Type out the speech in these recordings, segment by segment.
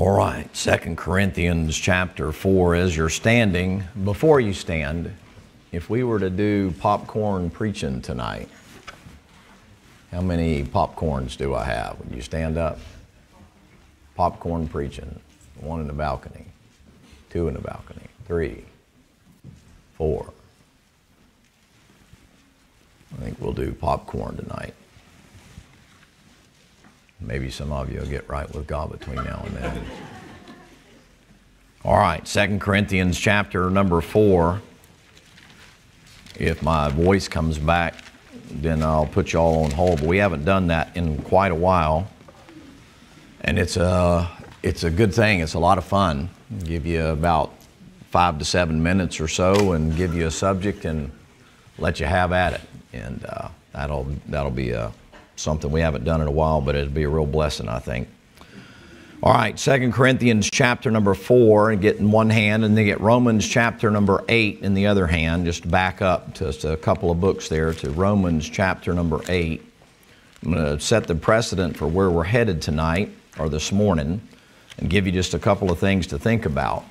All right, 2 Corinthians chapter 4, as you're standing, before you stand, if we were to do popcorn preaching tonight, how many popcorns do I have? Would you stand up? Popcorn preaching, one in the balcony, two in the balcony, three, four. I think we'll do popcorn tonight. Maybe some of you will get right with God between now and then. All right, 2 Corinthians chapter number 4. If my voice comes back, then I'll put you all on hold. But we haven't done that in quite a while. And it's a good thing. It's a lot of fun. I'll give you about 5 to 7 minutes or so and give you a subject and let you have at it. And that'll be a... something we haven't done in a while, but it'd be a real blessing, I think. All right, 2 Corinthians chapter number 4, and get in one hand, and then get Romans chapter number 8 in the other hand. Just back up just a couple of books there to Romans chapter number 8. I'm going to set the precedent for where we're headed tonight or this morning and give you just a couple of things to think about.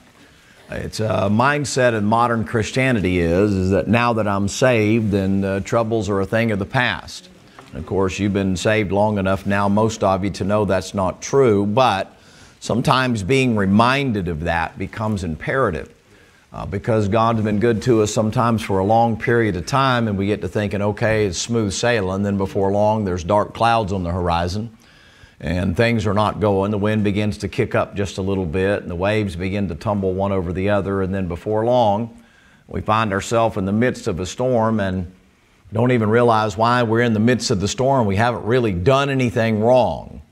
It's a mindset in modern Christianity is that now that I'm saved, then troubles are a thing of the past. Of course, you've been saved long enough now, most of you, to know that's not true, but sometimes being reminded of that becomes imperative because God's been good to us sometimes for a long period of time, and we get to thinking, okay, it's smooth sailing, then before long there's dark clouds on the horizon, and things are not going. The wind begins to kick up just a little bit, and the waves begin to tumble one over the other, and then before long we find ourselves in the midst of a storm and don't even realize why we're in the midst of the storm. We haven't really done anything wrong.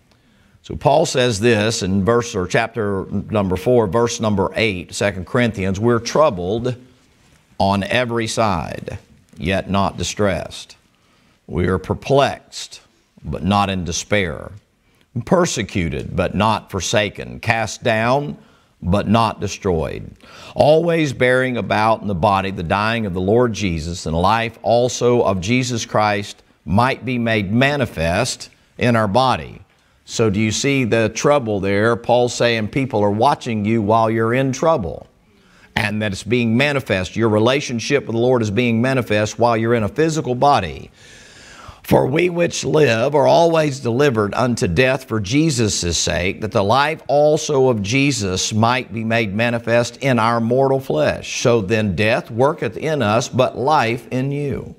So Paul says this in verse or chapter number 4, verse number 8, 2 Corinthians, we're troubled on every side, yet not distressed. We are perplexed, but not in despair. Persecuted, but not forsaken. Cast down, but not destroyed, always bearing about in the body the dying of the Lord Jesus, and life also of Jesus Christ might be made manifest in our body. So do you see the trouble there? Paul's saying people are watching you while you're in trouble, and that it's being manifest. Your relationship with the Lord is being manifest while you're in a physical body. For we which live are always delivered unto death for Jesus' sake, that the life also of Jesus might be made manifest in our mortal flesh. So then death worketh in us, but life in you.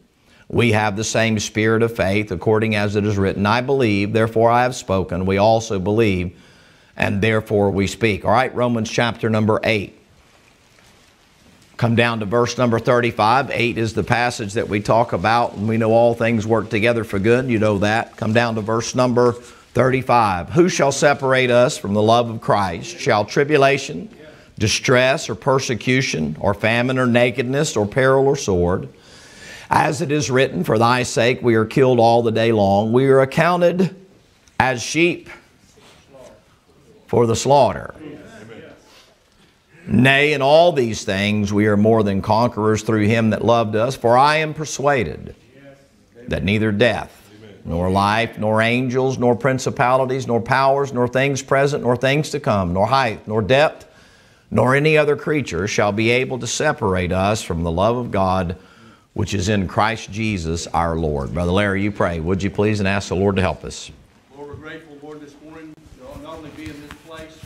We have the same spirit of faith, according as it is written, I believe, therefore I have spoken. We also believe, and therefore we speak. All right, Romans chapter number 8. Come down to verse number 35. 8 is the passage that we talk about, and we know all things work together for good. You know that. Come down to verse number 35. Who shall separate us from the love of Christ? Shall tribulation, distress, or persecution, or famine, or nakedness, or peril, or sword? As it is written, for thy sake we are killed all the day long. We are accounted as sheep for the slaughter. Nay, in all these things we are more than conquerors through him that loved us. For I am persuaded that neither death, nor life, nor angels, nor principalities, nor powers, nor things present, nor things to come, nor height, nor depth, nor any other creature shall be able to separate us from the love of God, which is in Christ Jesus our Lord. Brother Larry, you pray, would you please, and ask the Lord to help us. Lord, we're grateful, Lord, this morning, not only be in this place,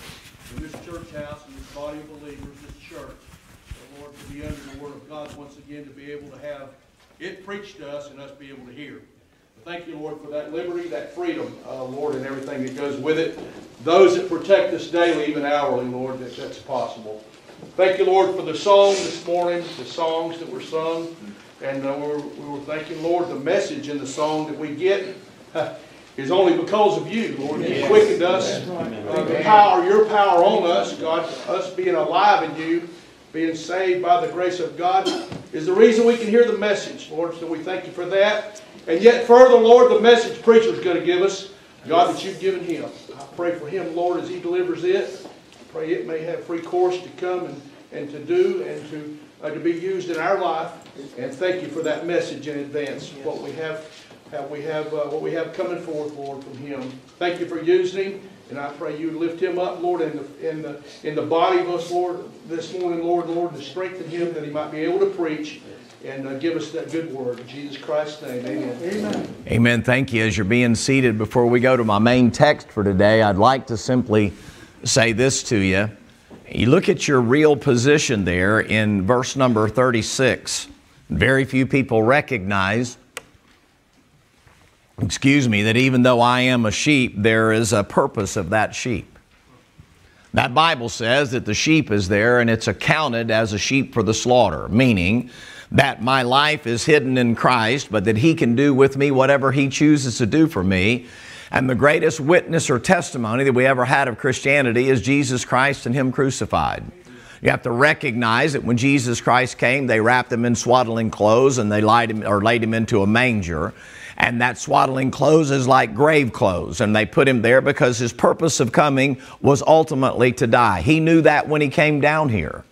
in this church house, in this body of believers, this church, but Lord, to be under the Word of God once again, to be able to have it preached to us and us be able to hear. Thank you, Lord, for that liberty, that freedom, Lord, and everything that goes with it. Those that protect us daily, even hourly, Lord, that that's possible. Thank you, Lord, for the song this morning, the songs that were sung, and we were thanking, Lord, the message in the song that we get. It's only because of you, Lord. You quickened us, the power, your power on us, God, us being alive in you, being saved by the grace of God is the reason we can hear the message, Lord. So we thank you for that. And yet further, Lord, the message preacher's going to give us, God, that you've given him. I pray for him, Lord, as he delivers it. I pray it may have free course to come and to do and to be used in our life. And thank you for that message in advance, what we have. What we have coming forth, Lord, from him. Thank you for using him And I pray you lift him up, Lord, in the body of us, Lord, this morning, Lord, and strengthen him that he might be able to preach and give us that good word. In Jesus Christ's name, amen. Amen. Amen. Thank you. As you're being seated, before we go to my main text for today, I'd like to simply say this to you. You look at your real position there in verse number 36. Very few people recognize, that even though I am a sheep, there is a purpose of that sheep. That Bible says that the sheep is there and it's accounted as a sheep for the slaughter, meaning that my life is hidden in Christ, but that He can do with me whatever He chooses to do for me. And the greatest witness or testimony that we ever had of Christianity is Jesus Christ and Him crucified. You have to recognize that when Jesus Christ came, they wrapped Him in swaddling clothes and they laid Him into a manger. And that swaddling clothes is like grave clothes. And they put Him there because His purpose of coming was ultimately to die. He knew that when He came down here.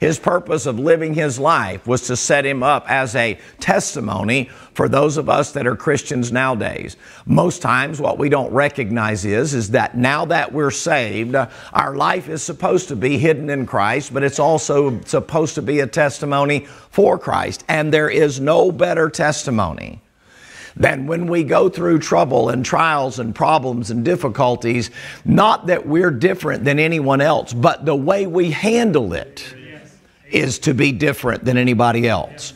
His purpose of living His life was to set Him up as a testimony for those of us that are Christians nowadays. Most times what we don't recognize is that now that we're saved, our life is supposed to be hidden in Christ, but it's also supposed to be a testimony for Christ. And there is no better testimony than when we go through trouble and trials and problems and difficulties, not that we're different than anyone else, but the way we handle it is to be different than anybody else.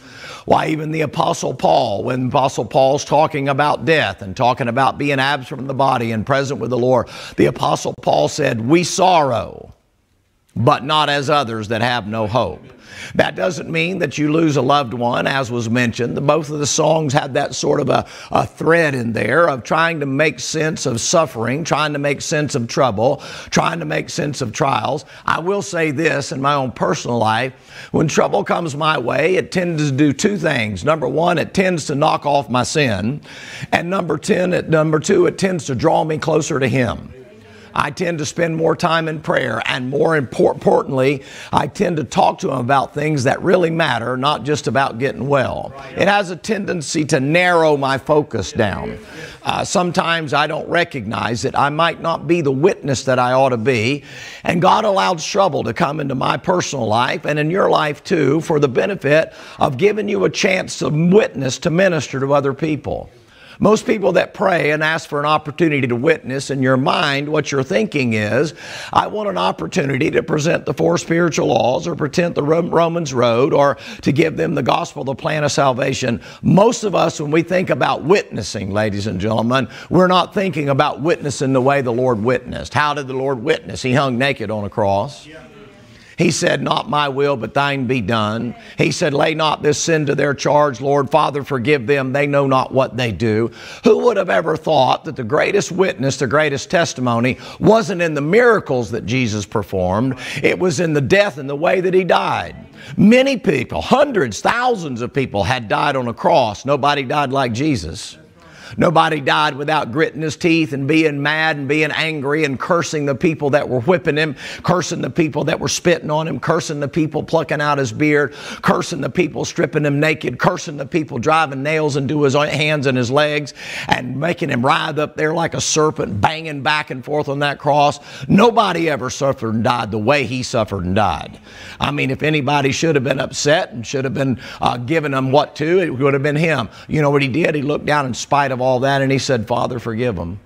Why, even the Apostle Paul, when Apostle Paul's talking about death and talking about being absent from the body and present with the Lord, the Apostle Paul said, "We sorrow, but not as others that have no hope." That doesn't mean that you lose a loved one, as was mentioned. Both of the songs had that sort of a thread in there of trying to make sense of suffering, trying to make sense of trouble, trying to make sense of trials. I will say this in my own personal life, when trouble comes my way, it tends to do two things. Number one, it tends to knock off my sin. And number two, it tends to draw me closer to Him. I tend to spend more time in prayer, and more importantly, I tend to talk to Him about things that really matter, not just about getting well. It has a tendency to narrow my focus down. Sometimes I don't recognize that I might not be the witness that I ought to be, and God allowed trouble to come into my personal life and in your life too for the benefit of giving you a chance to witness, to minister to other people. Most people that pray and ask for an opportunity to witness, in your mind, what you're thinking is, I want an opportunity to present the four spiritual laws or present the Romans road or to give them the gospel, the plan of salvation. Most of us, when we think about witnessing, ladies and gentlemen, we're not thinking about witnessing the way the Lord witnessed. How did the Lord witness? He hung naked on a cross. Yeah. He said, "Not my will, but thine be done." He said, "Lay not this sin to their charge, Lord. Father, forgive them. They know not what they do." Who would have ever thought that the greatest witness, the greatest testimony, wasn't in the miracles that Jesus performed? It was in the death and the way that He died. Many people, hundreds, thousands of people had died on a cross. Nobody died like Jesus. Nobody died without gritting his teeth and being mad and being angry and cursing the people that were whipping him, cursing the people that were spitting on him, cursing the people plucking out his beard, cursing the people stripping him naked, cursing the people driving nails into his hands and his legs and making him writhe up there like a serpent, banging back and forth on that cross. Nobody ever suffered and died the way He suffered and died. I mean, if anybody should have been upset and should have been giving him what to, it would have been him. You know what He did? He looked down in spite of all that and He said, "Father, forgive them."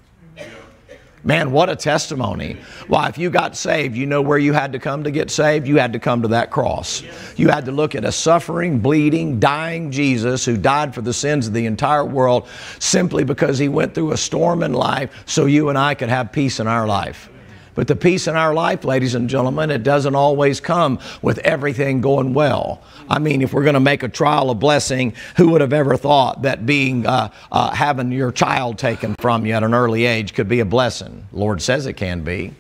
Man, what a testimony. Why, if you got saved, you know where you had to come to get saved? You had to come to that cross. You had to look at a suffering, bleeding, dying Jesus who died for the sins of the entire world simply because He went through a storm in life so you and I could have peace in our life. But the peace in our life, ladies and gentlemen, it doesn't always come with everything going well. I mean, if we're going to make a trial a blessing, who would have ever thought that being having your child taken from you at an early age could be a blessing? The Lord says it can be.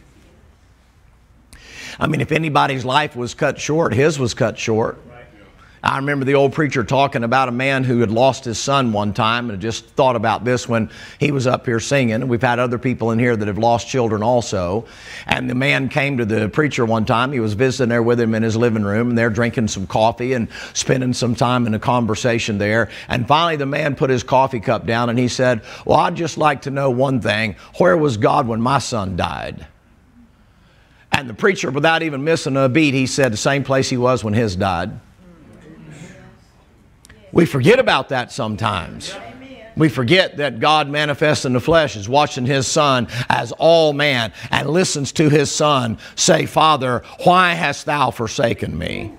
I mean, if anybody's life was cut short, His was cut short. I remember the old preacher talking about a man who had lost his son one time, and just thought about this when he was up here singing. And we've had other people in here that have lost children also. And the man came to the preacher one time. He was visiting there with him in his living room, and they're drinking some coffee and spending some time in a conversation there. And finally the man put his coffee cup down and he said, "Well, I'd just like to know one thing. Where was God when my son died?" And the preacher, without even missing a beat, he said the same place he was when his died. We forget about that sometimes. We forget that God manifests in the flesh is watching His Son as all man and listens to His Son say, "Father, why hast thou forsaken me?"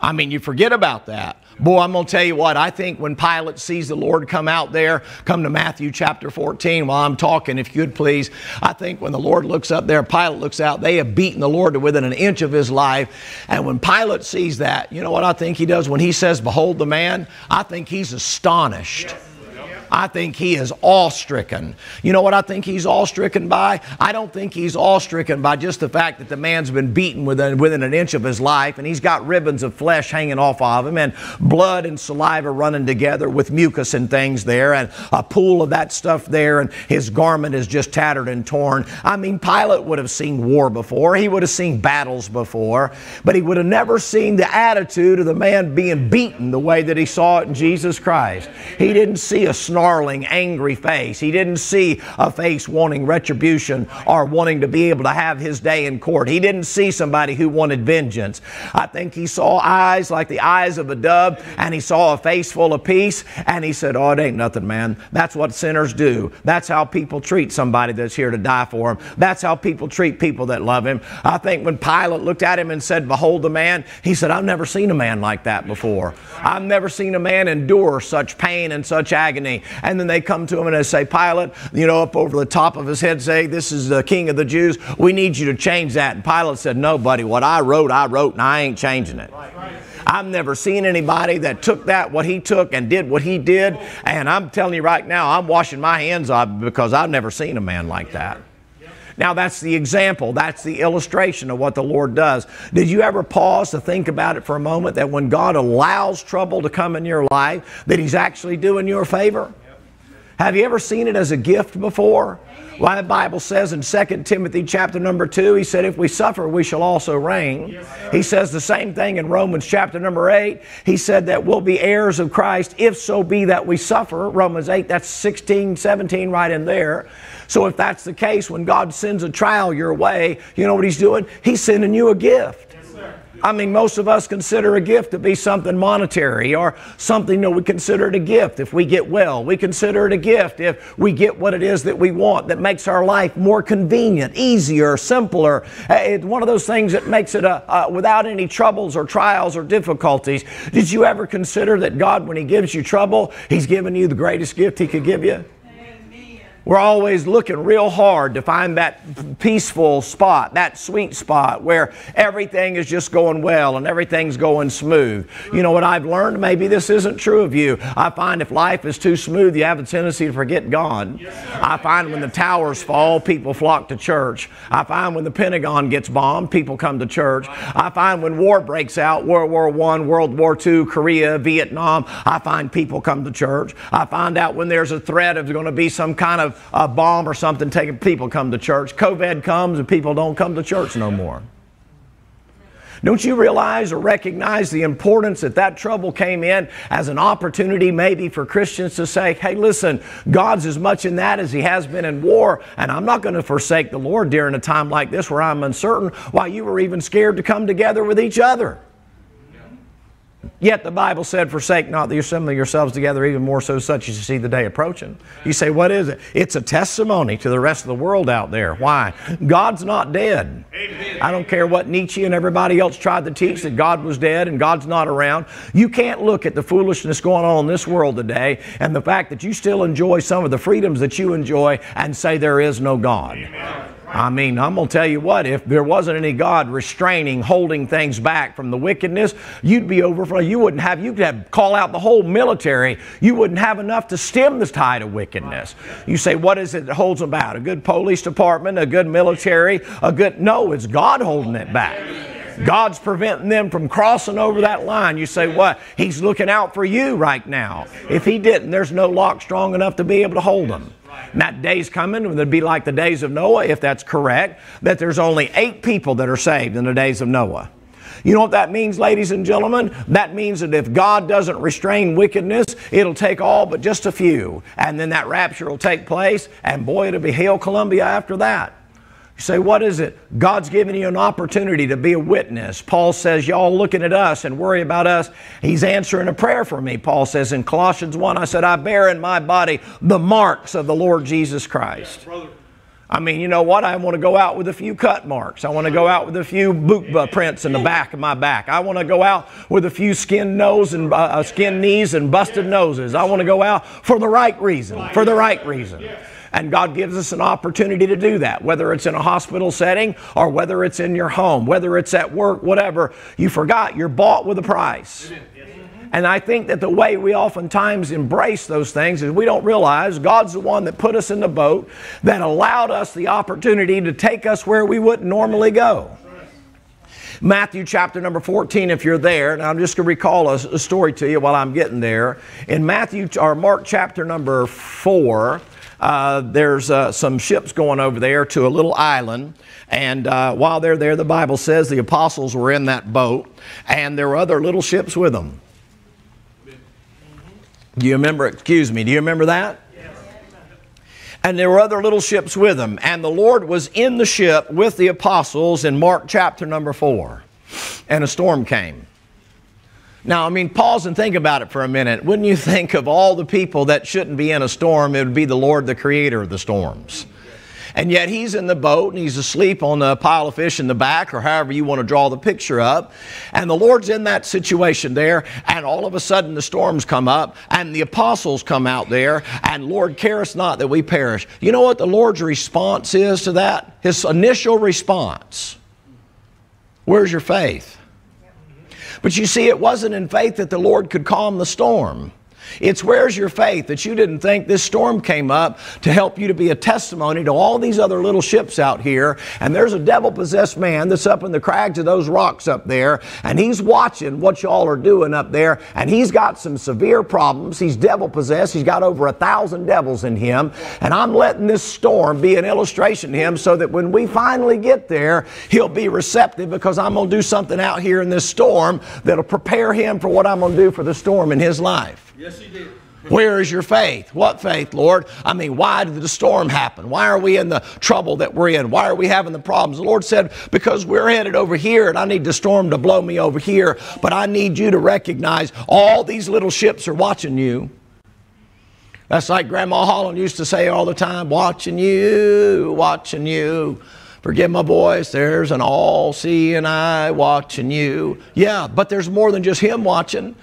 I mean, you forget about that. Boy, I'm going to tell you what, I think when Pilate sees the Lord come out there, come to Matthew chapter 14 while I'm talking, if you would please. I think when the Lord looks up there, Pilate looks out, they have beaten the Lord to within an inch of His life. And when Pilate sees that, you know what I think he does? When he says, "Behold the man," I think he's astonished. Yes. I think he is awe-stricken. You know what I think he's awe-stricken by? I don't think he's awe-stricken by just the fact that the man's been beaten within an inch of his life, and he's got ribbons of flesh hanging off of him and blood and saliva running together with mucus and things there and a pool of that stuff there, and his garment is just tattered and torn. I mean, Pilate would have seen war before. He would have seen battles before, but he would have never seen the attitude of the man being beaten the way that he saw it in Jesus Christ. He didn't see a snarl, angry face. He didn't see a face wanting retribution or wanting to be able to have his day in court. He didn't see somebody who wanted vengeance. I think he saw eyes like the eyes of a dove, and he saw a face full of peace, and he said, "Oh, it ain't nothing, man. That's what sinners do. That's how people treat somebody that's here to die for them. That's how people treat people that love him." I think when Pilate looked at him and said, "Behold the man," he said, "I've never seen a man like that before. I've never seen a man endure such pain and such agony." And then they come to him and they say, "Pilate," you know, up over the top of his head, say, "This is the King of the Jews. We need you to change that." And Pilate said, "No, buddy, what I wrote, and I ain't changing it. I've never seen anybody that took that, what he took, and did what he did. And I'm telling you right now, I'm washing my hands off because I've never seen a man like that." Now that's the example, that's the illustration of what the Lord does. Did you ever pause to think about it for a moment that when God allows trouble to come in your life, that He's actually doing you a favor? Have you ever seen it as a gift before? Why, the Bible says in 2 Timothy chapter number 2, he said, if we suffer, we shall also reign. Yes, he says the same thing in Romans chapter number 8. He said that we'll be heirs of Christ if so be that we suffer. Romans 8, that's 16, 17 right in there. So if that's the case, when God sends a trial your way, you know what He's doing? He's sending you a gift. I mean, most of us consider a gift to be something monetary or something that we consider it a gift if we get well. We consider it a gift if we get what it is that we want that makes our life more convenient, easier, simpler. It's one of those things that makes it without any troubles or trials or difficulties. Did you ever consider that God, when He gives you trouble, He's giving you the greatest gift He could give you? We're always looking real hard to find that peaceful spot, that sweet spot where everything is just going well and everything's going smooth. You know what I've learned? Maybe this isn't true of you. I find if life is too smooth, you have a tendency to forget God. I find when the towers fall, people flock to church. I find when the Pentagon gets bombed, people come to church. I find when war breaks out, World War I, World War II, Korea, Vietnam, I find people come to church. I find out when there's a threat of going to be some kind of a bomb or something taking, people come to church. COVID comes and people don't come to church no more. Don't you realize or recognize the importance that that trouble came in as an opportunity maybe for Christians to say, hey, listen, God's as much in that as He has been in war, and I'm not going to forsake the Lord during a time like this where I'm uncertain. Why, you were even scared to come together with each other. Yet the Bible said, forsake not the assembling yourselves together, even more so such as you see the day approaching. You say, what is it? It's a testimony to the rest of the world out there. Why? God's not dead. Amen. I don't care what Nietzsche and everybody else tried to teach, that God was dead and God's not around. You can't look at the foolishness going on in this world today and the fact that you still enjoy some of the freedoms that you enjoy and say there is no God. Amen. I mean, I'm going to tell you what, if there wasn't any God restraining, holding things back from the wickedness, you'd be over, you could have call out the whole military. You wouldn't have enough to stem the tide of wickedness. You say, what is it that holds them back? A good police department, a good military, a good, no, it's God holding it back. God's preventing them from crossing over that line. You say, what? He's looking out for you right now. If He didn't, there's no lock strong enough to be able to hold them. And that day's coming, and it'd be like the days of Noah, if that's correct, that there's only 8 people that are saved in the days of Noah. You know what that means, ladies and gentlemen? That means that if God doesn't restrain wickedness, it'll take all but just a few. And then that rapture will take place, and boy, it'll be Hail Columbia after that. You say, what is it? God's given you an opportunity to be a witness. Paul says, y'all looking at us and worry about us. He's answering a prayer for me. Paul says in Colossians 1, I said, I bear in my body the marks of the Lord Jesus Christ. Yes, brother. I mean, you know what? I want to go out with a few cut marks. I want to go out with a few boot prints in the back of my back. I want to go out with a few skinned knees and busted noses. I want to go out for the right reason, for the right reason. And God gives us an opportunity to do that, whether it's in a hospital setting or whether it's in your home, whether it's at work, whatever. You forgot, you're bought with a price. And I think that the way we oftentimes embrace those things is we don't realize God's the one that put us in the boat, that allowed us the opportunity to take us where we wouldn't normally go. Matthew chapter number 14, if you're there, and I'm just going to recall a story to you while I'm getting there. In Matthew or Mark chapter number 4, there's some ships going over there to a little island, and while they're there, the Bible says the apostles were in that boat, and there were other little ships with them. Do you remember, excuse me, do you remember that? Yes. And there were other little ships with them, and the Lord was in the ship with the apostles in Mark chapter number 4, and a storm came. Now, I mean, pause and think about it for a minute. Wouldn't you think of all the people that shouldn't be in a storm, it would be the Lord, the creator of the storms. And yet he's in the boat and he's asleep on a pile of fish in the back, or however you want to draw the picture up. And the Lord's in that situation there, and all of a sudden the storms come up and the apostles come out there, and Lord, care us not that we perish. You know what the Lord's response is to that? His initial response. Where's your faith? But you see, it wasn't in faith that the Lord could calm the storm. It's where's your faith that you didn't think this storm came up to help you to be a testimony to all these other little ships out here. And there's a devil-possessed man that's up in the crags of those rocks up there, and he's watching what y'all are doing up there, and he's got some severe problems. He's devil-possessed. He's got over 1,000 devils in him, and I'm letting this storm be an illustration to him so that when we finally get there, he'll be receptive, because I'm going to do something out here in this storm that'll prepare him for what I'm going to do for the storm in his life. Yes, he did. Where is your faith? What faith, Lord? I mean, why did the storm happen? Why are we in the trouble that we're in? Why are we having the problems? The Lord said, because we're headed over here, and I need the storm to blow me over here, but I need you to recognize all these little ships are watching you. That's like Grandma Holland used to say all the time, watching you, watching you. Forgive my voice, there's an all-seeing eye watching you. Yeah, but there's more than just him watching.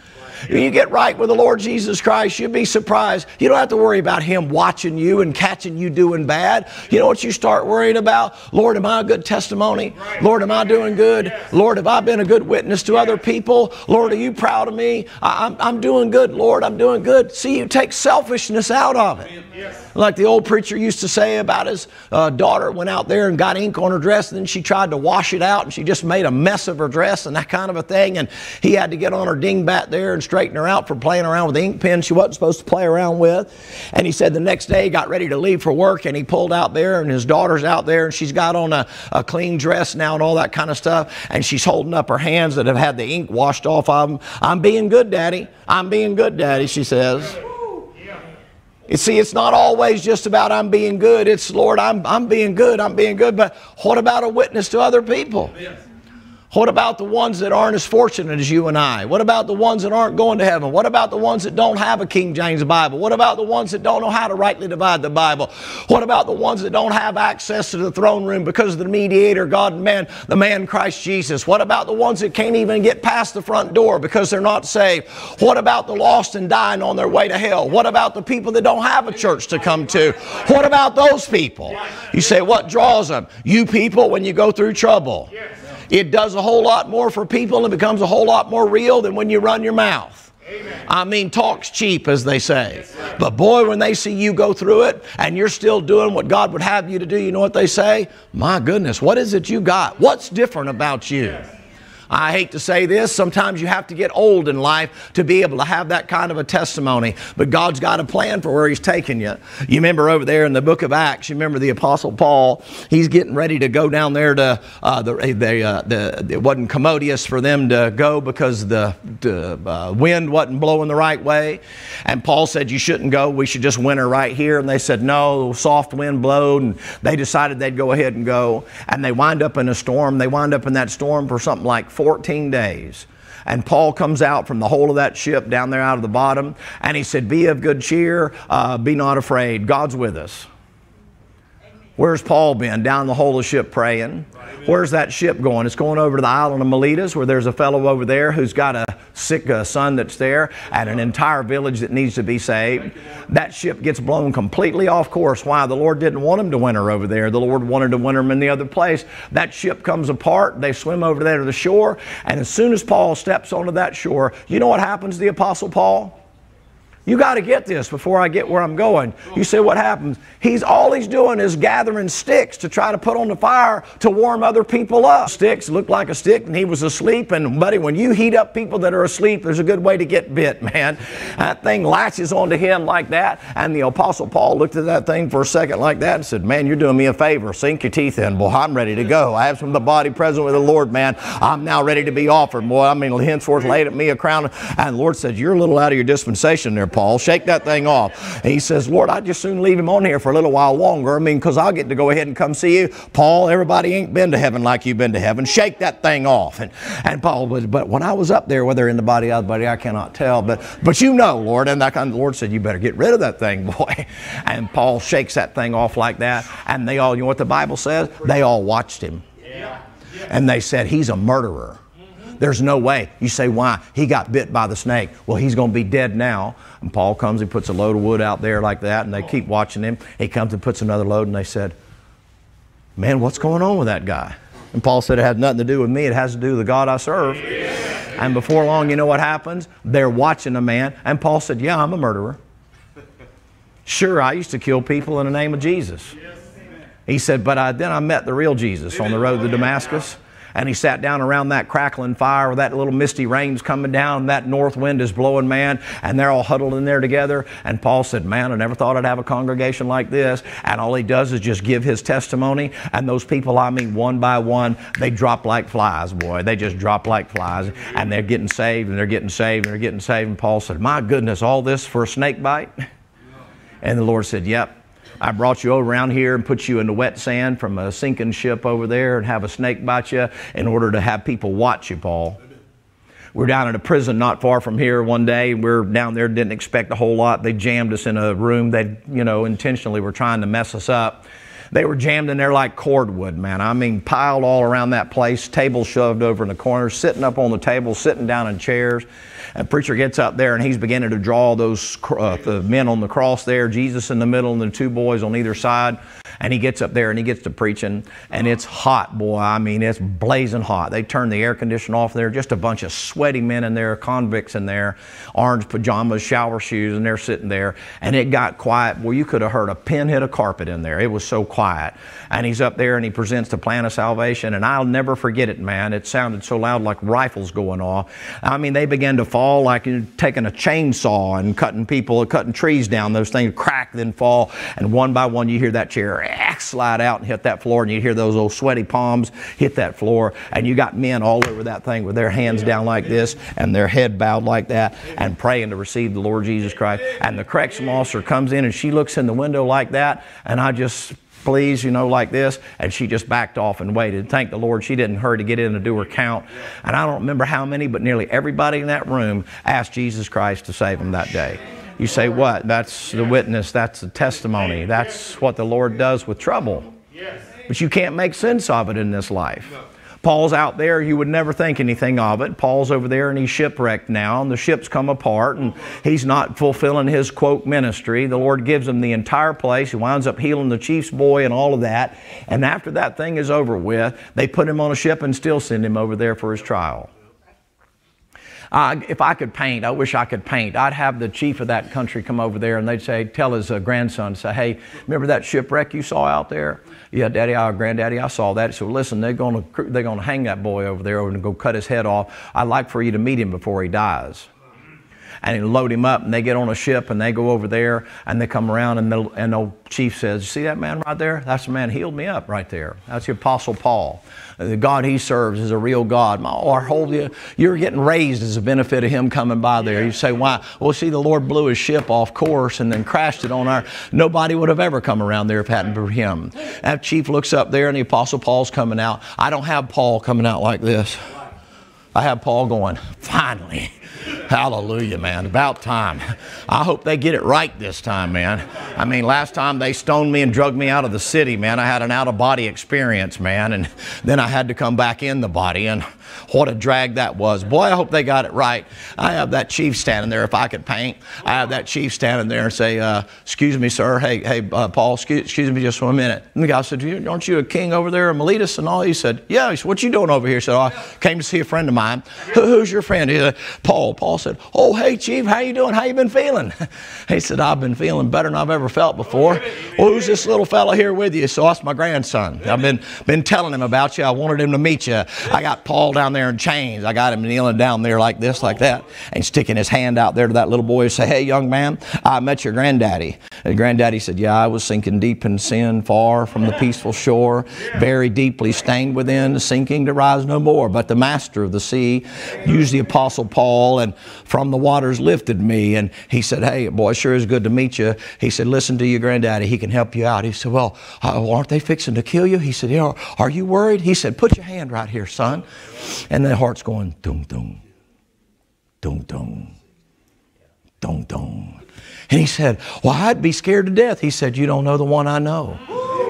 When you get right with the Lord Jesus Christ, you'll be surprised. You don't have to worry about him watching you and catching you doing bad. You know what you start worrying about? Lord, am I a good testimony? Lord, am I doing good? Lord, have I been a good witness to other people? Lord, are you proud of me? I'm doing good, Lord. I'm doing good. See, you take selfishness out of it. Like the old preacher used to say about his daughter went out there and got ink on her dress, and then she tried to wash it out, and she just made a mess of her dress and that kind of a thing, and he had to get on her dingbat there and straighten her out for playing around with the ink pen she wasn't supposed to play around with. And he said the next day he got ready to leave for work, and he pulled out there, and his daughter's out there, and she's got on a clean dress now and all that kind of stuff, and she's holding up her hands that have had the ink washed off of them. I'm being good, Daddy. I'm being good, Daddy, she says. You see, it's not always just about I'm being good. It's, Lord, I'm being good, I'm being good. But what about a witness to other people? What about the ones that aren't as fortunate as you and I? What about the ones that aren't going to heaven? What about the ones that don't have a King James Bible? What about the ones that don't know how to rightly divide the Bible? What about the ones that don't have access to the throne room because of the mediator, God and man, the man Christ Jesus? What about the ones that can't even get past the front door because they're not saved? What about the lost and dying on their way to hell? What about the people that don't have a church to come to? What about those people? You say, what draws them? You people when you go through trouble. It does a whole lot more for people and becomes a whole lot more real than when you run your mouth. Amen. I mean, talk's cheap, as they say. Yes, sir. But boy, when they see you go through it and you're still doing what God would have you to do, you know what they say? My goodness, what is it you got? What's different about you? Yes. I hate to say this, sometimes you have to get old in life to be able to have that kind of a testimony. But God's got a plan for where He's taking you. You remember over there in the book of Acts, you remember the Apostle Paul, he's getting ready to go down there to, it wasn't commodious for them to go because the wind wasn't blowing the right way. And Paul said, you shouldn't go, we should just winter right here. And they said, no, soft wind blowed. And they decided they'd go ahead and go. And they wind up in a storm. They wind up in that storm for something like 14 days. And Paul comes out from the whole of that ship down there out of the bottom. And he said, be of good cheer, be not afraid. God's with us. Where's Paul been? Down the whole of the ship praying. Where's that ship going? It's going over to the island of Melitas, where there's a fellow over there who's got a sick son that's there and an entire village that needs to be saved. That ship gets blown completely off course. Why? The Lord didn't want him to winter over there. The Lord wanted to winter him in the other place. That ship comes apart. They swim over there to the shore. And as soon as Paul steps onto that shore, you know what happens to the Apostle Paul? You got to get this before I get where I'm going. You say, what happens? All he's doing is gathering sticks to try to put on the fire to warm other people up. Sticks looked like a stick, and he was asleep. And buddy, when you heat up people that are asleep, there's a good way to get bit, man. That thing latches onto him like that. And the Apostle Paul looked at that thing for a second like that and said, man, you're doing me a favor. Sink your teeth in. Boy, I'm ready to go. I have some of the body present with the Lord, man. I'm now ready to be offered. Boy, I mean, henceforth laid at me a crown. And the Lord said, you're a little out of your dispensation there, Paul. Shake that thing off. And he says, Lord, I'd just soon leave him on here for a little while longer. I mean, because I'll get to go ahead and come see you. Paul, everybody ain't been to heaven like you've been to heaven. Shake that thing off. And Paul was, but when I was up there, whether in the body or out of the body, I cannot tell. But you know, Lord. And the Lord said, you better get rid of that thing, boy. And Paul shakes that thing off like that. And they all, you know what the Bible says? They all watched him. Yeah. And they said, he's a murderer. There's no way. You say, why? He got bit by the snake. Well, he's going to be dead now. And Paul comes, he puts a load of wood out there like that, and they keep watching him. He comes and puts another load, and they said, man, what's going on with that guy? And Paul said, it had nothing to do with me. It has to do with the God I serve. And before long, you know what happens? They're watching a man. And Paul said, yeah, I'm a murderer. Sure, I used to kill people in the name of Jesus. He said, but then I met the real Jesus on the road to Damascus. And he sat down around that crackling fire with that little misty rain's coming down. That north wind is blowing, man. And they're all huddled in there together. And Paul said, man, I never thought I'd have a congregation like this. And all he does is just give his testimony. And those people, I mean, one by one, they drop like flies, boy. They just drop like flies. And they're getting saved, and they're getting saved, and they're getting saved. And Paul said, my goodness, all this for a snake bite? And the Lord said, yep. I brought you over around here and put you in the wet sand from a sinking ship over there and have a snake bite you in order to have people watch you, Paul. We're down in a prison not far from here one day. We're down there, didn't expect a whole lot. They jammed us in a room. They, you know, intentionally were trying to mess us up. They were jammed in there like cordwood, man. I mean, piled all around that place, tables shoved over in the corner, sitting up on the table, sitting down in chairs. And preacher gets up there, and he's beginning to draw those the men on the cross there, Jesus in the middle and the two boys on either side. And he gets up there, and he gets to preaching, and it's hot, boy. I mean, it's blazing hot. They turned the air conditioner off there. Just a bunch of sweaty men in there, convicts in there, orange pajamas, shower shoes, and they're sitting there. And it got quiet. Well, you could have heard a pin hit a carpet in there. It was so quiet. And he's up there, and he presents the plan of salvation, and I'll never forget it, man. It sounded so loud like rifles going off. I mean, they began to fall like you're taking a chainsaw and cutting people, cutting trees down. Those things crack, then fall, and one by one you hear that chair slide out and hit that floor, and you hear those old sweaty palms hit that floor, and you got men all over that thing with their hands down like this and their head bowed like that and praying to receive the Lord Jesus Christ. And the correction officer comes in, and she looks in the window like that, and I just, please, you know, like this, and she just backed off and waited. Thank the Lord she didn't hurry to get in and do her count. And I don't remember how many, but nearly everybody in that room asked Jesus Christ to save them that day. You say, what? That's the witness. That's the testimony. That's what the Lord does with trouble. But you can't make sense of it in this life. Paul's out there, you would never think anything of it. Paul's over there, and he's shipwrecked now, and the ship's come apart, and he's not fulfilling his, quote, ministry. The Lord gives him the entire place. He winds up healing the chief's boy and all of that. And after that thing is over with, they put him on a ship and still send him over there for his trial. If I could paint, I wish I could paint. I'd have the chief of that country come over there, and they'd say, tell his grandson, say, hey, remember that shipwreck you saw out there? Yeah, Daddy, our granddaddy, I saw that. So listen, they're gonna hang that boy over there and go cut his head off. I'd like for you to meet him before he dies. And they load him up, and they get on a ship, and they go over there, and they come around, and the old chief says, see that man right there? That's the man healed me up right there. That's the Apostle Paul. The God he serves is a real God. You're getting raised as a benefit of him coming by there. You say, why? Well, see, the Lord blew his ship off course and then crashed it on our... Nobody would have ever come around there if it hadn't been him. That chief looks up there, and the Apostle Paul's coming out. I don't have Paul coming out like this. I have Paul going, finally. Hallelujah, man. About time. I hope they get it right this time, man. I mean, last time they stoned me and drugged me out of the city, man. I had an out-of-body experience, man. And then I had to come back in the body. And what a drag that was. Boy, I hope they got it right. I have that chief standing there, if I could paint. I have that chief standing there and say, excuse me, sir. Hey, Paul, excuse me just for a minute. And the guy said, aren't you a king over there, a Melitas and all? He said, yeah. He said, what you doing over here? He said, oh, I came to see a friend of mine. Who's your friend? He said, Paul. Paul said, oh, hey, chief, how you doing? How you been feeling? He said, I've been feeling better than I've ever felt before. Well, who's this little fella here with you? So that's my grandson. I've been telling him about you. I wanted him to meet you. I got Paul down there in chains. I got him kneeling down there like this, like that, and sticking his hand out there to that little boy and say, hey, young man, I met your granddaddy. And granddaddy said, yeah, I was sinking deep in sin, far from the peaceful shore, very deeply stained within, sinking to rise no more. But the master of the sea used the Apostle Paul and from the waters lifted me. And he said, hey, boy, sure is good to meet you. He said, listen to your granddaddy. He can help you out. He said, well, aren't they fixing to kill you? He said, yeah, are you worried? He said, put your hand right here, son. And the heart's going, dum, dum, dum, dum, dum, dum. And he said, well, I'd be scared to death. He said, you don't know the one I know.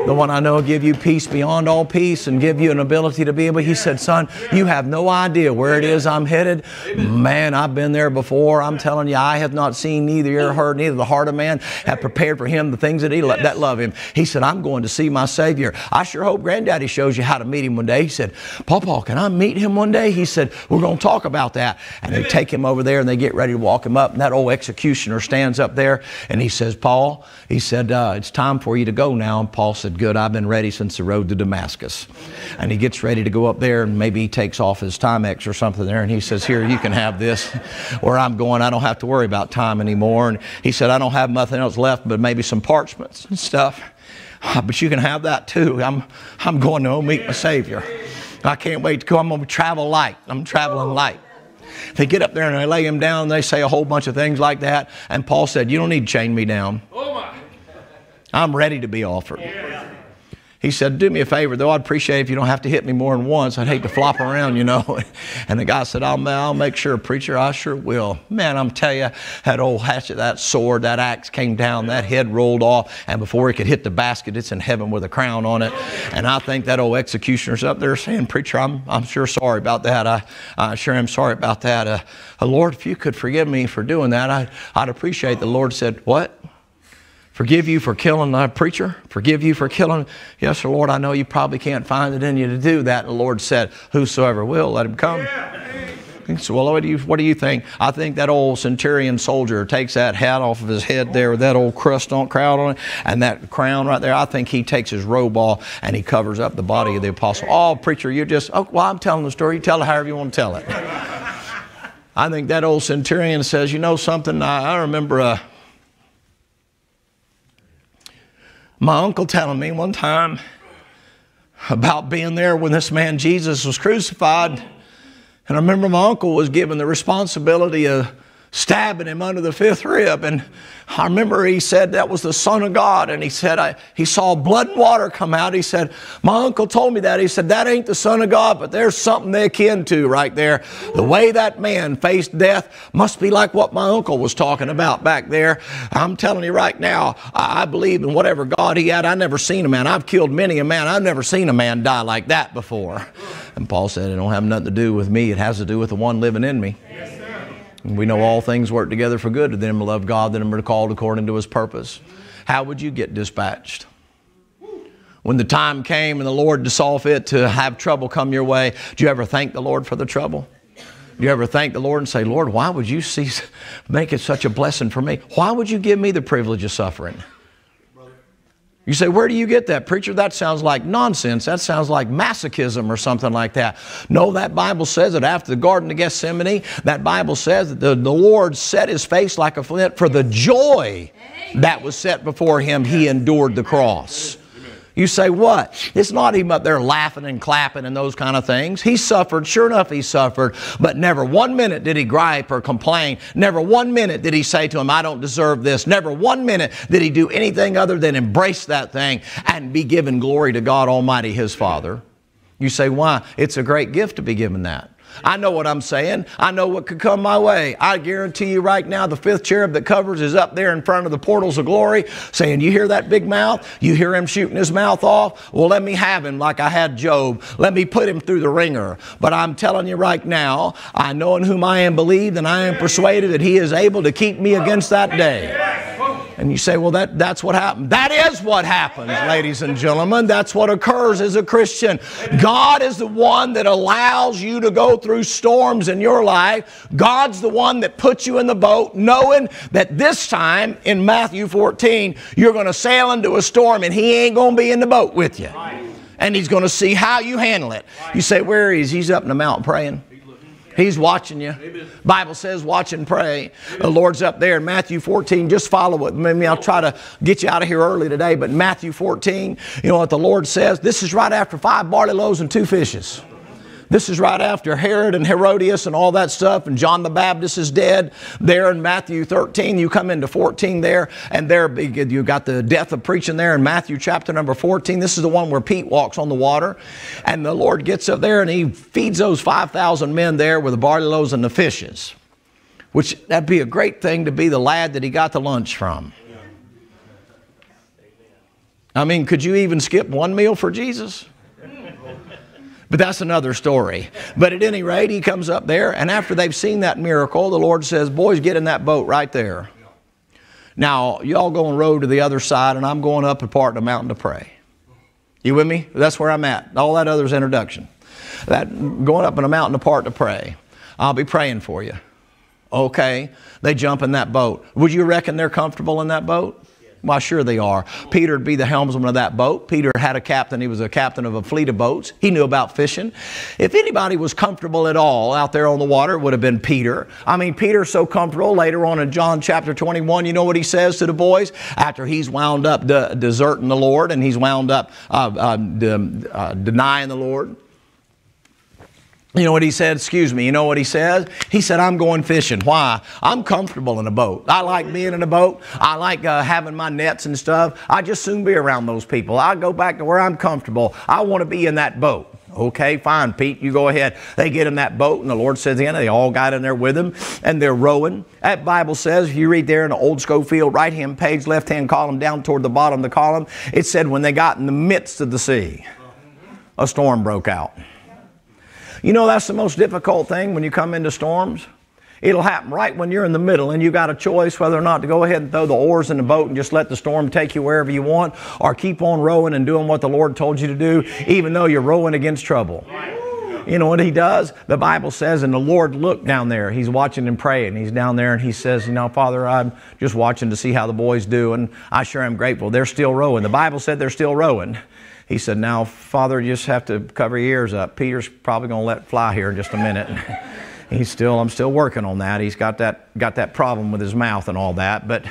The one I know will give you peace beyond all peace and give you an ability to be able. He said, son, you have no idea where it is I'm headed. Man, I've been there before. I'm telling you, I have not seen, neither ear heard, neither the heart of man have prepared for him the things that that love him. He said, I'm going to see my Savior. I sure hope granddaddy shows you how to meet him one day. He said, Pawpaw, can I meet him one day? He said, we're going to talk about that. And they take him over there and they get ready to walk him up. And that old executioner stands up there and he says, Paul, he said, it's time for you to go now. And Paul said, good, I've been ready since the road to Damascus. And he gets ready to go up there, and maybe he takes off his Timex or something there, and he says, here, you can have this. Where I'm going, I don't have to worry about time anymore. And he said, I don't have nothing else left but maybe some parchments and stuff. But you can have that too. I'm going to meet my Savior. I can't wait to go. I'm going to travel light. I'm traveling light. They get up there and they lay him down and they say a whole bunch of things like that. And Paul said, you don't need to chain me down. I'm ready to be offered. He said, do me a favor, though. I'd appreciate if you don't have to hit me more than once. I'd hate to flop around, you know. And the guy said, I'll make sure, preacher, I sure will. Man, I'm telling you, that old hatchet, that sword, that axe came down, that head rolled off, and before he could hit the basket, it's in heaven with a crown on it. And I think that old executioner's up there saying, preacher, I'm sure sorry about that. I sure am sorry about that. Lord, if you could forgive me for doing that, I'd appreciate it. The Lord said, what? Forgive you for killing a preacher? Forgive you for killing? Yes, sir, Lord, I know you probably can't find it in you to do that. And the Lord said, whosoever will, let him come. Yeah. So, well, what do you think? I think that old centurion soldier takes that hat off of his head there with that old crown on it and that crown right there. I think he takes his robe off and he covers up the body of the apostle. Oh, preacher, you're just, oh, well, I'm telling the story. You tell it however you want to tell it. I think that old centurion says, you know something? I remember my uncle telling me one time about being there when this man Jesus was crucified. And I remember my uncle was given the responsibility of stabbing him under the fifth rib. And I remember he said that was the Son of God. And he said, he saw blood and water come out. He said, my uncle told me that. He said, that ain't the Son of God, but there's something they're akin to right there. The way that man faced death must be like what my uncle was talking about back there. I'm telling you right now, I believe in whatever God he had. I've never seen a man. I've killed many a man. I've never seen a man die like that before. And Paul said, it don't have nothing to do with me. It has to do with the one living in me. Yes, sir. We know all things work together for good to them who love God, that are called according to his purpose. How would you get dispatched? When the time came and the Lord saw fit to have trouble come your way, do you ever thank the Lord for the trouble? Do you ever thank the Lord and say, Lord, why would you make it such a blessing for me? Why would you give me the privilege of suffering? You say, where do you get that? Preacher, that sounds like nonsense. That sounds like masochism or something like that. No, that Bible says that after the Garden of Gethsemane, that Bible says that the Lord set his face like a flint for the joy that was set before him. He endured the cross. You say, what? It's not him up there laughing and clapping and those kind of things. He suffered. Sure enough, he suffered. But never one minute did he gripe or complain. Never one minute did he say to him, I don't deserve this. Never one minute did he do anything other than embrace that thing and be given glory to God Almighty, his Father. You say, why? It's a great gift to be given that. I know what I'm saying. I know what could come my way. I guarantee you right now the fifth cherub that covers is up there in front of the portals of glory saying, you hear that big mouth? You hear him shooting his mouth off? Well, let me have him like I had Job. Let me put him through the ringer. But I'm telling you right now, I know in whom I am believed, and I am persuaded that he is able to keep me against that day. And you say, well, that's what happened. That is what happens, ladies and gentlemen. That's what occurs as a Christian. God is the one that allows you to go through storms in your life. God's the one that puts you in the boat, knowing that this time in Matthew 14, you're going to sail into a storm and he ain't going to be in the boat with you. And he's going to see how you handle it. You say, where is he? He's up in the mountain praying. He's watching you. Amen. Bible says watch and pray. Amen. The Lord's up there in Matthew 14. Just follow it. Maybe I'll try to get you out of here early today. But Matthew 14, you know what the Lord says? This is right after 5 barley loaves and 2 fishes. This is right after Herod and Herodias and all that stuff, and John the Baptist is dead. There in Matthew 13, you come into 14 there, and there you got the death of preaching there in Matthew chapter number 14. This is the one where Pete walks on the water, and the Lord gets up there and he feeds those 5,000 men there with the barley loaves and the fishes, which that'd be a great thing to be the lad that he got the lunch from. I mean, could you even skip one meal for Jesus? But that's another story. But at any rate, he comes up there, and after they've seen that miracle, the Lord says, boys, get in that boat right there. Now, y'all go on road to the other side, and I'm going up a part of the mountain to pray. You with me? That's where I'm at. All that other's introduction. That going up in a mountain apart to pray. I'll be praying for you. Okay. They jump in that boat. Would you reckon they're comfortable in that boat? Why, sure they are. Peter would be the helmsman of that boat. Peter had a captain. He was a captain of a fleet of boats. He knew about fishing. If anybody was comfortable at all out there on the water, it would have been Peter. I mean, Peter's so comfortable. Later on in John chapter 21, you know what he says to the boys? After he's wound up deserting the Lord and he's wound up denying the Lord. You know what he said? Excuse me. You know what he says? He said, I'm going fishing. Why? I'm comfortable in a boat. I like being in a boat. I like having my nets and stuff. I just soon be around those people. I'll go back to where I'm comfortable. I want to be in that boat. Okay, fine, Pete, you go ahead. They get in that boat, and the Lord says, they all got in there with him, and they're rowing. That Bible says, if you read there in the old Scofield, right-hand page, left-hand column, down toward the bottom of the column, it said when they got in the midst of the sea, a storm broke out. You know, that's the most difficult thing when you come into storms. It'll happen right when you're in the middle and you got a choice whether or not to go ahead and throw the oars in the boat and just let the storm take you wherever you want, or keep on rowing and doing what the Lord told you to do, even though you're rowing against trouble. You know what he does? The Bible says, and the Lord looked down there. He's watching and praying. He's down there and he says, you know, Father, I'm just watching to see how the boys do, and I sure am grateful. They're still rowing. The Bible said they're still rowing. He said, now, Father, you just have to cover your ears up. Peter's probably going to let fly here in just a minute. I'm still working on that. He's got that problem with his mouth and all that. But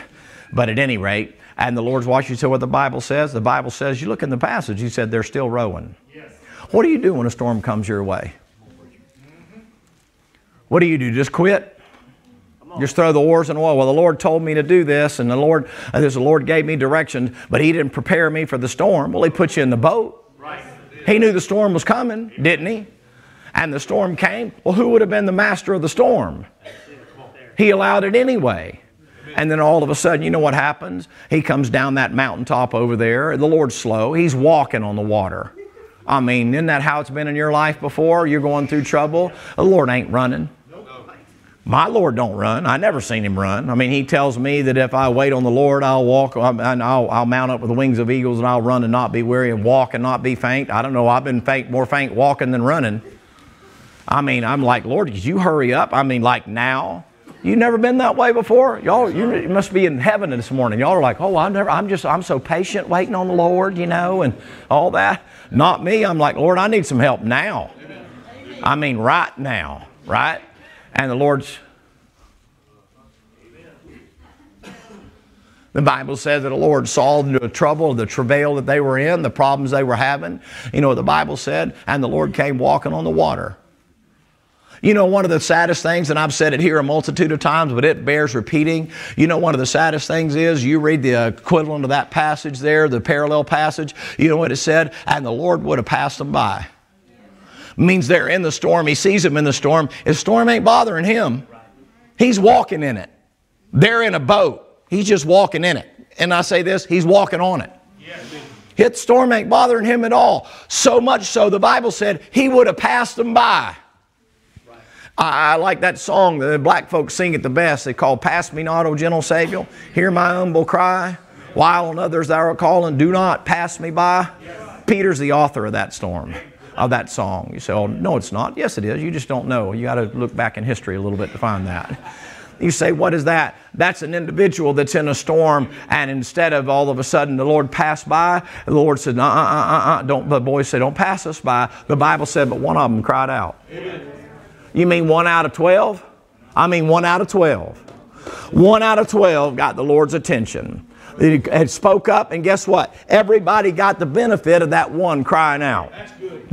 at any rate, and the Lord's watching. So what the Bible says? The Bible says, you look in the passage, he said, they're still rowing. Yes. What do you do when a storm comes your way? Mm-hmm. What do? Just quit? Just throw the oars in the water. Well, the Lord told me to do this, and the Lord gave me directions, but he didn't prepare me for the storm. Well, he put you in the boat. Right. He knew the storm was coming, didn't he? And the storm came. Well, who would have been the master of the storm? He allowed it anyway. And then all of a sudden, you know what happens? He comes down that mountaintop over there. The Lord's slow. He's walking on the water. I mean, isn't that how it's been in your life before? You're going through trouble. The Lord ain't running. My Lord don't run. I never seen him run. I mean, he tells me that if I wait on the Lord, I'll walk and I'll mount up with the wings of eagles, and I'll run and not be weary, and walk and not be faint. I don't know. I've been more faint walking than running. I mean, I'm like, Lord, could you hurry up? I mean, like now. You've never been that way before? Y'all, you must be in heaven this morning. Y'all are like, oh, I'm so patient waiting on the Lord, you know, and all that. Not me. I'm like, Lord, I need some help now. Amen. I mean, right now, right? And the Lord's, the Bible says that the Lord saw the trouble, the travail that they were in, the problems they were having. You know, the Bible said, and the Lord came walking on the water. You know, one of the saddest things, and I've said it here a multitude of times, but it bears repeating. You know, one of the saddest things is you read the equivalent of that passage there, the parallel passage. You know what it said? And the Lord would have passed them by. It means they're in the storm. He sees them in the storm. His storm ain't bothering him. He's walking in it. They're in a boat. He's just walking in it. And I say this, he's walking on it. His storm ain't bothering him at all. So much so, the Bible said he would have passed them by. I like that song that the black folks sing at the best. They call, Pass Me Not, O Gentle Savior. Hear my humble cry. While on others thou art calling, do not pass me by. Yes. Peter's the author of that storm, of that song. You say, oh, no, it's not. Yes, it is. You just don't know. You got to look back in history a little bit to find that. You say, what is that? That's an individual that's in a storm, and instead of all of a sudden the Lord passed by, the Lord said, don't, the boys said, don't pass us by. The Bible said, but one of them cried out. Amen. You mean 1 out of 12? I mean 1 out of 12. 1 out of 12 got the Lord's attention. It spoke up, and guess what? Everybody got the benefit of that one crying out.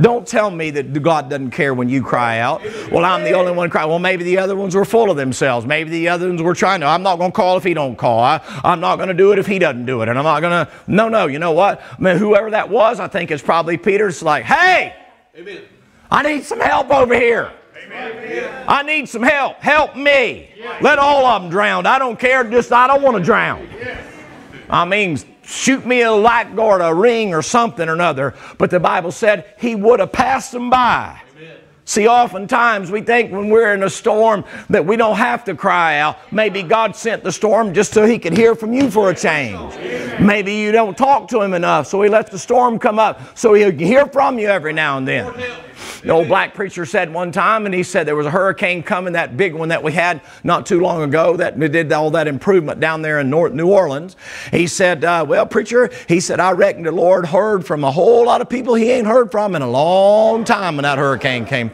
Don't tell me that God doesn't care when you cry out. Well, I'm the only one crying. Well, maybe the other ones were full of themselves. Maybe the other ones were trying to. I'm not going to call if he don't call. I'm not going to do it if he doesn't do it. And I'm not going to. No, no. You know what? I mean, whoever that was, I think it's probably Peter. It's like, hey, amen. I need some help over here. I need some help. Help me. Let all of them drown. I don't care. Just I don't want to drown. I mean, shoot me a lifeguard, a ring or something or another. But the Bible said he would have passed them by. See, oftentimes we think when we're in a storm that we don't have to cry out. Maybe God sent the storm just so he could hear from you for a change. Maybe you don't talk to him enough, so he lets the storm come up so he'll hear from you every now and then. The old black preacher said one time, and he said there was a hurricane coming, that big one that we had not too long ago that did all that improvement down there in New Orleans. He said, well, preacher, he said, I reckon the Lord heard from a whole lot of people he ain't heard from in a long time when that hurricane came.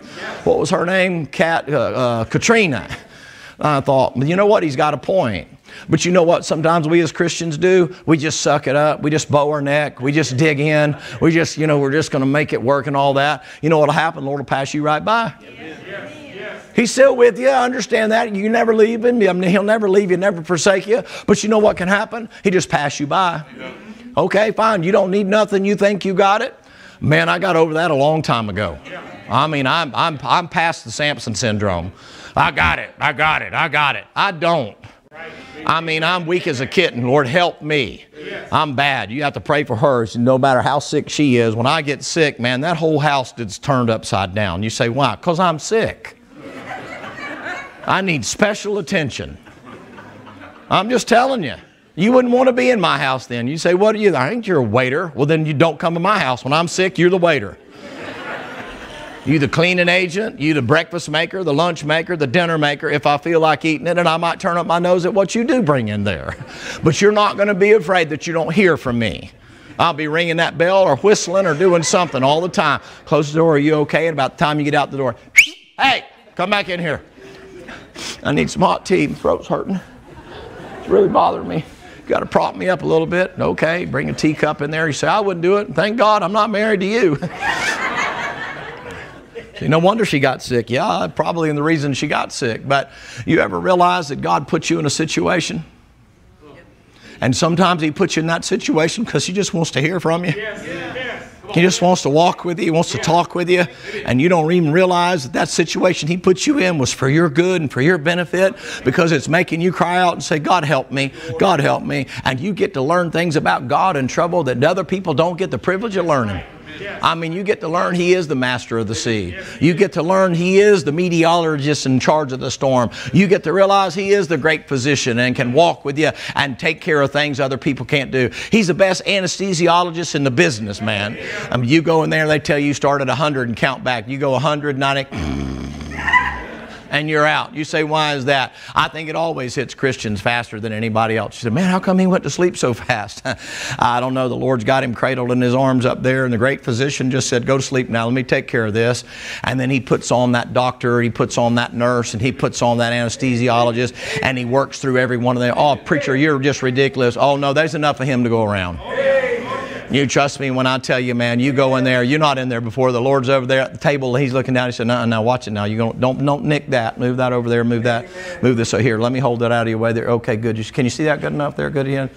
What was her name? Katrina. I thought, you know what? He's got a point. But you know what sometimes we as Christians do? We just suck it up. We just bow our neck. We just dig in. We just, you know, we're just going to make it work and all that. You know what will happen? The Lord will pass you right by. Yes. Yes. Yes. He's still with you. I understand that. You never leave him. I mean, he'll never leave you, never forsake you. But you know what can happen? He just pass you by. Yeah. Okay, fine. You don't need nothing. You think you got it? Man, I got over that a long time ago. Yeah. I mean, I'm past the Samson syndrome. I got it. I got it. I got it. I don't. I mean, I'm weak as a kitten. Lord, help me. I'm bad. You have to pray for her. No matter how sick she is, when I get sick, man, that whole house is turned upside down. You say, why? Because I'm sick. I need special attention. I'm just telling you. You wouldn't want to be in my house then. You say, what are you? I think you're a waiter. Well, then you don't come to my house. When I'm sick, you're the waiter. You the cleaning agent, you the breakfast maker, the lunch maker, the dinner maker, if I feel like eating it, and I might turn up my nose at what you do bring in there. But you're not going to be afraid that you don't hear from me. I'll be ringing that bell or whistling or doing something all the time. Close the door, are you okay? And about the time you get out the door, hey, come back in here. I need some hot tea, my throat's hurting. It's really bothering me. You got to prop me up a little bit. Okay, bring a teacup in there. You say, I wouldn't do it. Thank God I'm not married to you. No wonder she got sick. Yeah, probably in the reason she got sick. But you ever realize that God put you in a situation? And sometimes he puts you in that situation because he just wants to hear from you. Yes. Yes. He just wants to walk with you. He wants to talk with you. And you don't even realize that that situation he put you in was for your good and for your benefit, because it's making you cry out and say, God help me. God help me. And you get to learn things about God in trouble that other people don't get the privilege of learning. I mean, you get to learn he is the master of the sea. You get to learn he is the meteorologist in charge of the storm. You get to realize he is the great physician and can walk with you and take care of things other people can't do. He's the best anesthesiologist in the business, man. I mean, you go in there, they tell you start at 100 and count back. You go 100, 90. and you're out. You say, why is that? I think it always hits Christians faster than anybody else. You say, man, how come he went to sleep so fast? I don't know. The Lord's got him cradled in his arms up there, and the great physician just said, go to sleep now. Let me take care of this. And then he puts on that doctor, he puts on that nurse, and he puts on that anesthesiologist, and he works through every one of them. Oh, preacher, you're just ridiculous. Oh, no, there's enough of him to go around. You trust me when I tell you, man, you go in there, you're not in there before the Lord's over there at the table. He's looking down. He said, no, no, watch it now. You don't nick that. Move that over there. Move that. Move this. So here, let me hold that out of your way there. Okay, good. Can you see that good enough there? Good. Yeah.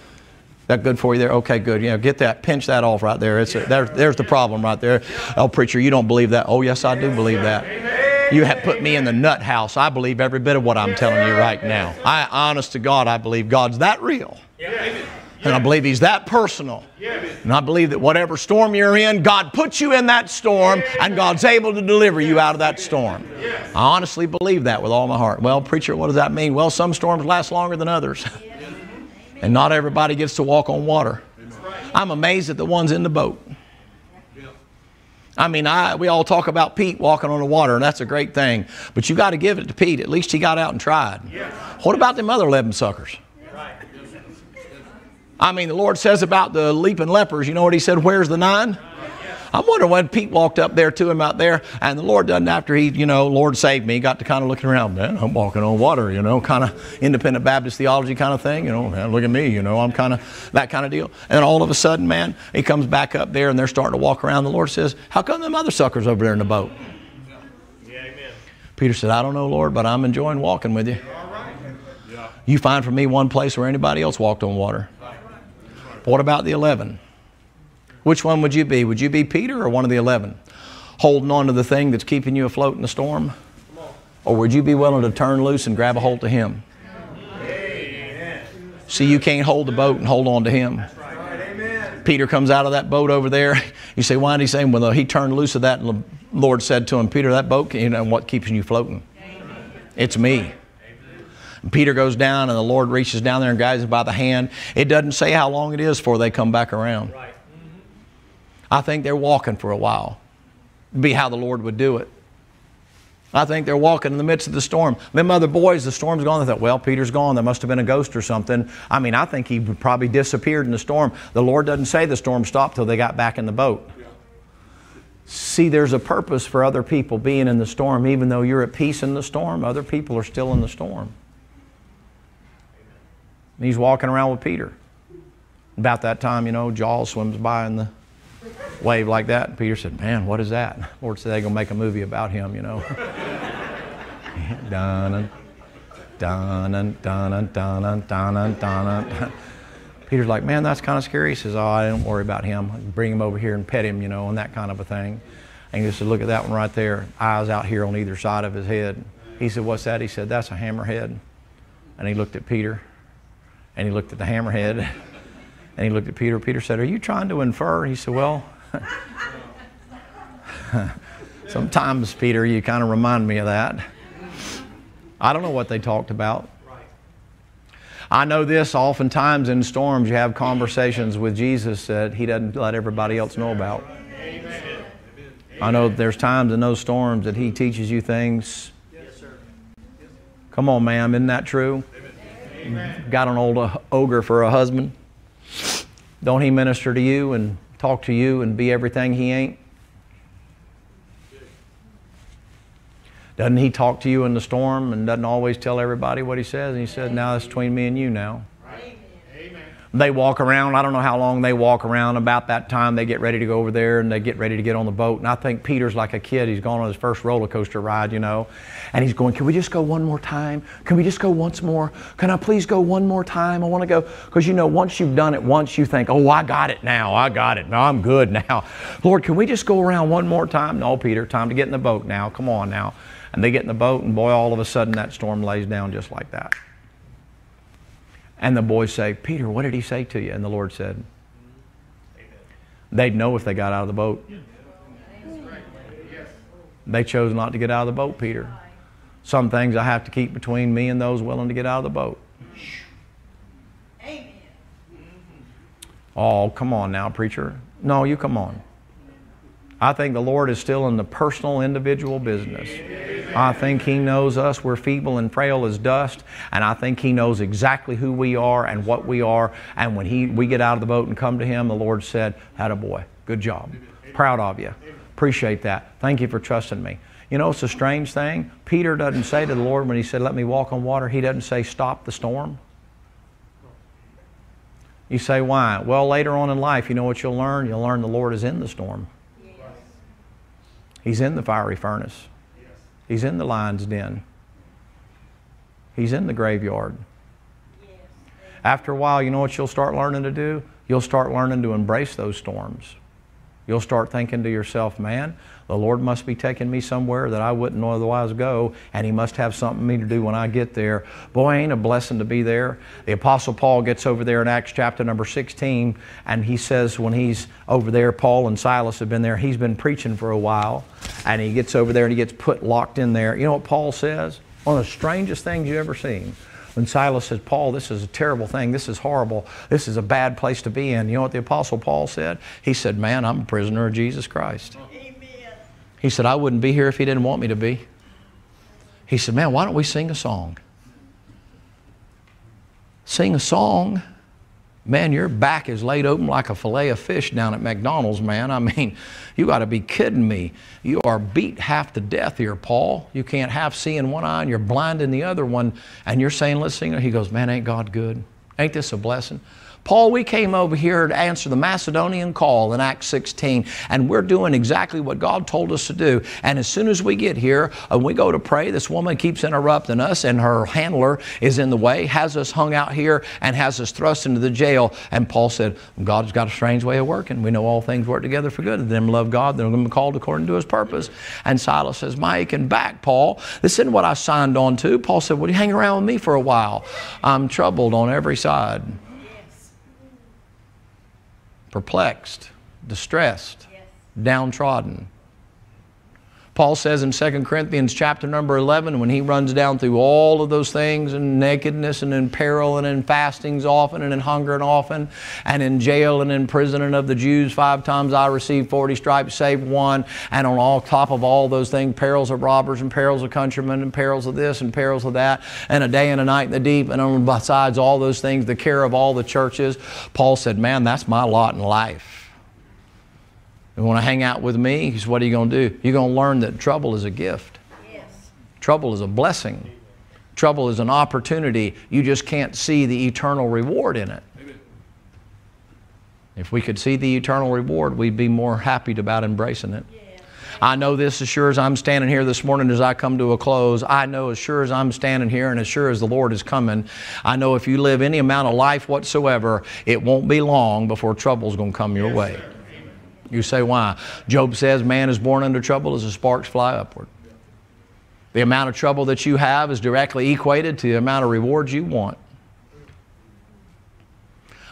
That good for you there? Okay, good. You know, get that. Pinch that off right there. There's the problem right there. Oh, preacher, you don't believe that. Oh, yes, I do believe that. You have put me in the nut house. I believe every bit of what I'm telling you right now. I, honest to God, I believe God's that real. And I believe He's that personal. And I believe that whatever storm you're in, God puts you in that storm, and God's able to deliver you out of that storm. I honestly believe that with all my heart. Well, preacher, what does that mean? Well, some storms last longer than others. And not everybody gets to walk on water. I'm amazed at the ones in the boat. I mean, we all talk about Pete walking on the water, and that's a great thing. But you got to give it to Pete. At least he got out and tried. Yeah. What about them other 11 suckers? Right. I mean, the Lord says about the leaping lepers, you know what He said? Where's the nine? I'm wondering when Pete walked up there to him out there, and the Lord doesn't, after he, you know, Lord saved me, got to kind of looking around, man, I'm walking on water, you know, kind of independent Baptist theology kind of thing, you know, man, look at me, you know, I'm kind of that kind of deal. And all of a sudden, man, he comes back up there and they're starting to walk around. The Lord says, how come them other suckers over there in the boat? Yeah, amen. Peter said, I don't know, Lord, but I'm enjoying walking with you. All right. Yeah. You find for me one place where anybody else walked on water. Right. What about the 11? Which one would you be? Would you be Peter or one of the 11? Holding on to the thing that's keeping you afloat in the storm? Or would you be willing to turn loose and grab a hold to Him? Amen. See, you can't hold the boat and hold on to Him. That's right. Amen. Peter comes out of that boat over there. You say, why did he say? Well, he turned loose of that, and the Lord said to him, Peter, that boat, you know what keeps you floating? Amen. It's me. Peter goes down, and the Lord reaches down there and guides him by the hand. It doesn't say how long it is before they come back around. Right. I think they're walking for a while. It'd be how the Lord would do it. I think they're walking in the midst of the storm. Them other boys, the storm's gone. They thought, well, Peter's gone. There must have been a ghost or something. I mean, I think he probably disappeared in the storm. The Lord doesn't say the storm stopped till they got back in the boat. Yeah. See, there's a purpose for other people being in the storm. Even though you're at peace in the storm, other people are still in the storm. And he's walking around with Peter. About that time, you know, Jaws swims by in the wave like that, and Peter said, man, what is that? The Lord said, they're going to make a movie about him, you know. Dun, dun, dun, dun, dun, dun, dun. Peter's like, man, that's kind of scary. He says, oh, I don't worry about him. I can bring him over here and pet him, you know, and that kind of a thing. And he said, look at that one right there. Eyes out here on either side of his head. He said, what's that? He said, that's a hammerhead. And he looked at Peter, and he looked at the hammerhead. And he looked at Peter. Peter said, are you trying to infer? He said, well, sometimes, Peter, you kind of remind me of that. I don't know what they talked about. I know this, oftentimes in storms, you have conversations with Jesus that He doesn't let everybody else know about. I know there's times in those storms that He teaches you things. Come on, ma'am, isn't that true? Got an old ogre for a husband. Don't He minister to you and talk to you and be everything He ain't? Doesn't He talk to you in the storm and doesn't always tell everybody what He says? And He said, now it's between me and you now. Amen. They walk around. I don't know how long they walk around. About that time, they get ready to go over there and they get ready to get on the boat. And I think Peter's like a kid. He's gone on his first roller coaster ride, you know. And he's going, can we just go one more time? Can we just go once more? Can I please go one more time? I want to go. Because, you know, once you've done it once, you think, oh, I got it now. I got it. Now I'm good now. Lord, can we just go around one more time? No, Peter, time to get in the boat now. Come on now. And they get in the boat, and boy, all of a sudden that storm lays down just like that. And the boys say, Peter, what did he say to you? And the Lord said, they'd know if they got out of the boat. They chose not to get out of the boat, Peter. Some things I have to keep between me and those willing to get out of the boat. Amen. Oh, come on now, preacher. No, you come on. I think the Lord is still in the personal, individual business. Amen. I think He knows us. We're feeble and frail as dust, and I think He knows exactly who we are and what we are. And when we get out of the boat and come to Him, the Lord said, "Attaboy, good job. Proud of you. Appreciate that. Thank you for trusting me." You know, it's a strange thing. Peter doesn't say to the Lord when he said, "Let me walk on water," he doesn't say, "Stop the storm." You say, why? Well, later on in life, you know what you'll learn? You'll learn the Lord is in the storm. Yes. He's in the fiery furnace. Yes. He's in the lion's den. He's in the graveyard. Yes. After a while, you know what you'll start learning to do? You'll start learning to embrace those storms. You'll start thinking to yourself, man, the Lord must be taking me somewhere that I wouldn't otherwise go, and He must have something for me to do when I get there. Boy, ain't a blessing to be there. The Apostle Paul gets over there in Acts chapter number 16, and he says when he's over there, Paul and Silas have been there. He's been preaching for a while, and he gets over there and he gets locked in there. You know what Paul says? One of the strangest things you've ever seen. When Silas said, "Paul, this is a terrible thing. This is horrible. This is a bad place to be in." You know what the Apostle Paul said? He said, "Man, I'm a prisoner of Jesus Christ." Amen. He said, "I wouldn't be here if He didn't want me to be." He said, "Man, why don't we sing a song? Sing a song. Man, your back is laid open like a fillet of fish down at McDonald's, man. I mean, you got to be kidding me. You are beat half to death here, Paul. You can't half see in one eye and you're blind in the other one. And you're saying, let's sing." He goes, "Man, ain't God good? Ain't this a blessing? Paul, we came over here to answer the Macedonian call in Acts 16, and we're doing exactly what God told us to do. And as soon as we get here and we go to pray, this woman keeps interrupting us, and her handler is in the way, has us hung out here, and has us thrust into the jail." And Paul said, "God's got a strange way of working. We know all things work together for good. Them love God, they're going to be called according to His purpose." And Silas says, "My aching back, Paul. This isn't what I signed on to." Paul said, "Well, you hang around with me for a while. I'm troubled on every side. Perplexed, distressed, yes. Downtrodden." Paul says in 2 Corinthians chapter number 11, when he runs down through all of those things, in nakedness and in peril and in fastings often and in hunger and often and in jail and in prison, and of the Jews 5 times I received 40 stripes, save one, and on all top of all those things, perils of robbers and perils of countrymen and perils of this and perils of that, and a day and a night in the deep, and on besides all those things, the care of all the churches. Paul said, "Man, that's my lot in life. You want to hang out with me?" He says, "What are you going to do?" You're going to learn that trouble is a gift. Yes. Trouble is a blessing. Trouble is an opportunity. You just can't see the eternal reward in it. Amen. If we could see the eternal reward, we'd be more happy about embracing it. Yeah. I know this as sure as I'm standing here this morning as I come to a close. I know as sure as I'm standing here and as sure as the Lord is coming, I know if you live any amount of life whatsoever, it won't be long before trouble's going to come your way. Sir. You say, why? Job says, man is born under trouble as the sparks fly upward. The amount of trouble that you have is directly equated to the amount of rewards you want.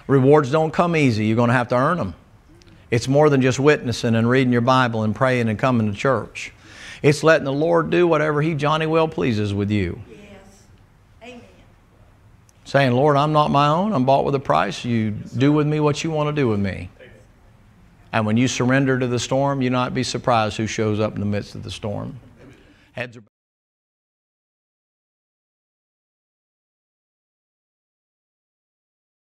Rewards don't come easy. You're going to have to earn them. It's more than just witnessing and reading your Bible and praying and coming to church. It's letting the Lord do whatever He Johnny well pleases with you. Yes. Amen. Saying, Lord, I'm not my own. I'm bought with a price. You do with me what you want to do with me. And when you surrender to the storm, you'll not be surprised who shows up in the midst of the storm. Heads are